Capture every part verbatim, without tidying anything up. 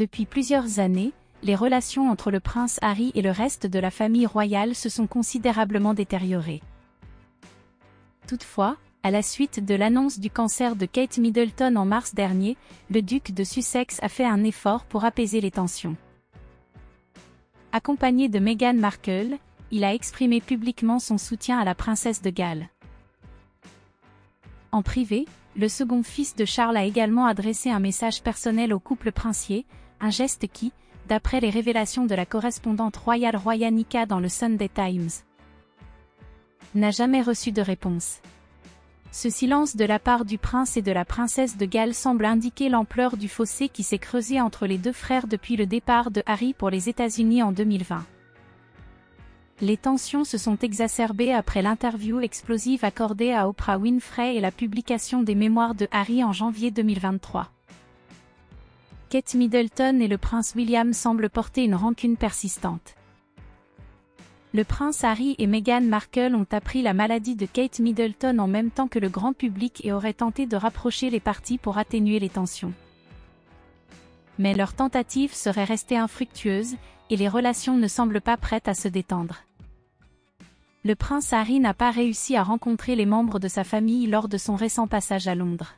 Depuis plusieurs années, les relations entre le prince Harry et le reste de la famille royale se sont considérablement détériorées. Toutefois, à la suite de l'annonce du cancer de Kate Middleton en mars dernier, le duc de Sussex a fait un effort pour apaiser les tensions. Accompagné de Meghan Markle, il a exprimé publiquement son soutien à la princesse de Galles. En privé, le second fils de Charles a également adressé un message personnel au couple princier, un geste qui, d'après les révélations de la correspondante royale Roya Nikkhah dans le Sunday Times, n'a jamais reçu de réponse. Ce silence de la part du prince et de la princesse de Galles semble indiquer l'ampleur du fossé qui s'est creusé entre les deux frères depuis le départ de Harry pour les États-Unis en deux mille vingt. Les tensions se sont exacerbées après l'interview explosive accordée à Oprah Winfrey et la publication des mémoires de Harry en janvier deux mille vingt-trois. Kate Middleton et le prince William semblent porter une rancune persistante. Le prince Harry et Meghan Markle ont appris la maladie de Kate Middleton en même temps que le grand public et auraient tenté de rapprocher les parties pour atténuer les tensions. Mais leur tentative serait restée infructueuse, et les relations ne semblent pas prêtes à se détendre. Le prince Harry n'a pas réussi à rencontrer les membres de sa famille lors de son récent passage à Londres.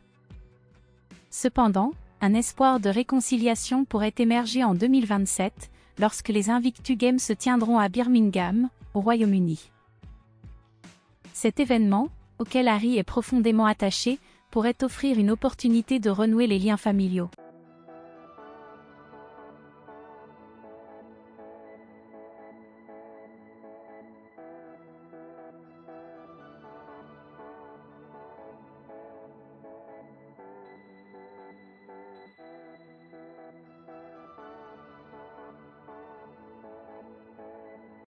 Cependant, un espoir de réconciliation pourrait émerger en deux mille vingt-sept, lorsque les Invictus Games se tiendront à Birmingham, au Royaume-Uni. Cet événement, auquel Harry est profondément attaché, pourrait offrir une opportunité de renouer les liens familiaux.